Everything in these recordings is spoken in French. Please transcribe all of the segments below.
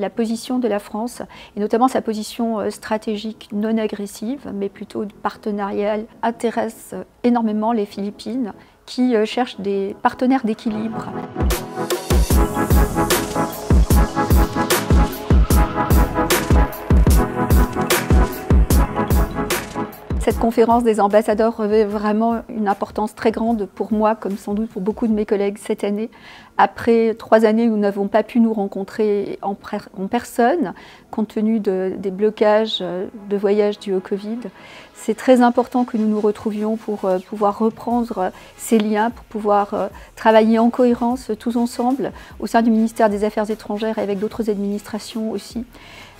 la position de la France, et notamment sa position stratégique non agressive, mais plutôt partenariale, intéresse énormément les Philippines, qui cherchent des partenaires d'équilibre. Cette conférence des ambassadeurs revêt vraiment une importance très grande pour moi, comme sans doute pour beaucoup de mes collègues cette année. Après 3 années où nous n'avons pas pu nous rencontrer en personne, compte tenu des blocages de voyages dus au Covid, c'est très important que nous nous retrouvions pour pouvoir reprendre ces liens, pour pouvoir travailler en cohérence tous ensemble au sein du ministère des Affaires étrangères et avec d'autres administrations aussi.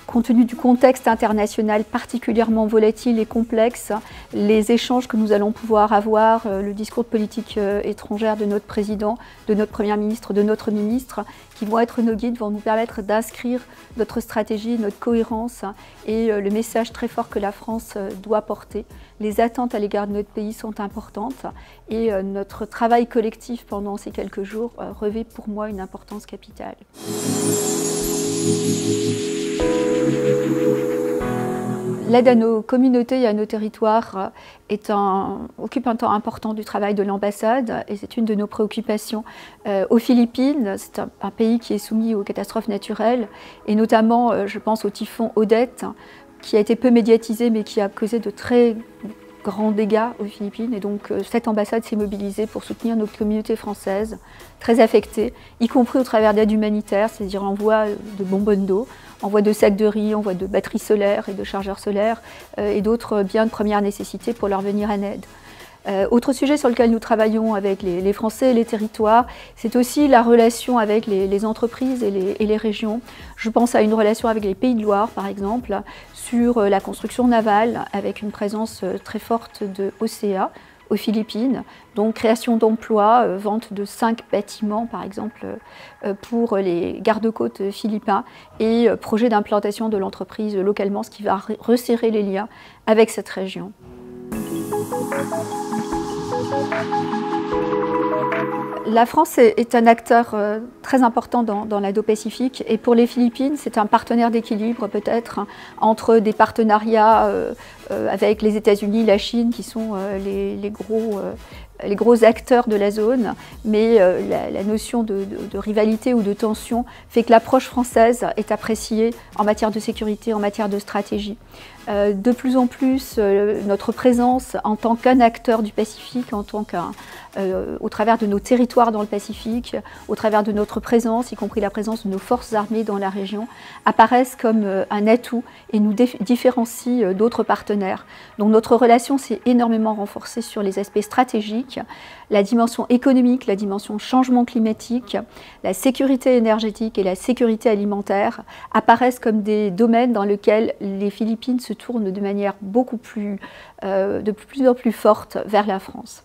Compte tenu du contexte international particulièrement volatile et complexe, les échanges que nous allons pouvoir avoir, le discours de politique étrangère de notre président, de notre Premier ministre, de notre ministre, qui vont être nos guides, vont nous permettre d'inscrire notre stratégie, notre cohérence et le message très fort que la France doit porter. Les attentes à l'égard de notre pays sont importantes et notre travail collectif pendant ces quelques jours revêt pour moi une importance capitale. L'aide à nos communautés et à nos territoires occupe un temps important du travail de l'ambassade et c'est une de nos préoccupations. Aux Philippines, c'est un pays qui est soumis aux catastrophes naturelles et notamment, je pense au typhon Odette, qui a été peu médiatisé mais qui a causé de très grands dégâts aux Philippines. Et donc, cette ambassade s'est mobilisée pour soutenir notre communauté française, très affectée, y compris au travers d'aide humanitaire, c'est-à-dire envoi de bonbonnes d'eau, envoi de sacs de riz, envoi de batteries solaires et de chargeurs solaires et d'autres biens de première nécessité pour leur venir en aide. Autre sujet sur lequel nous travaillons avec les Français et les territoires, c'est aussi la relation avec les entreprises et les régions. Je pense à une relation avec les Pays de Loire, par exemple, sur la construction navale, avec une présence très forte de OCEA aux Philippines. Donc création d'emplois, vente de 5 bâtiments, par exemple, pour les gardes-côtes philippins et projet d'implantation de l'entreprise localement, ce qui va resserrer les liens avec cette région. La France est un acteur très important dans l'Indo-Pacifique et pour les Philippines, c'est un partenaire d'équilibre peut-être entre des partenariats avec les États-Unis, la Chine qui sont les gros acteurs de la zone, mais la notion de rivalité ou de tension fait que l'approche française est appréciée en matière de sécurité, en matière de stratégie. De plus en plus, notre présence en tant qu'un acteur du Pacifique, au travers de nos territoires dans le Pacifique, au travers de notre présence, y compris la présence de nos forces armées dans la région, apparaissent comme un atout et nous différencie d'autres partenaires. Donc notre relation s'est énormément renforcée sur les aspects stratégiques, la dimension économique, la dimension changement climatique, la sécurité énergétique et la sécurité alimentaire apparaissent comme des domaines dans lesquels les Philippines se tournent de manière de plus en plus forte vers la France.